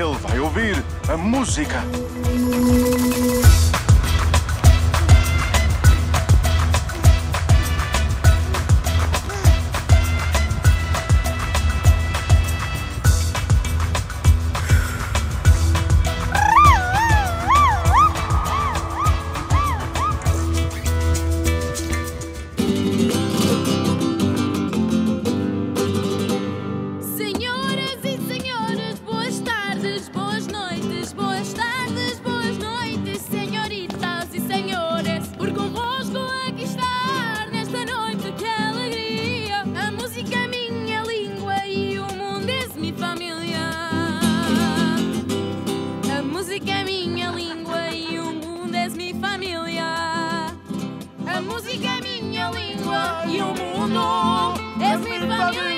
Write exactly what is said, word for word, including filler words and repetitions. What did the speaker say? Ele vai ouvir a música. A música é minha língua e o mundo é minha família.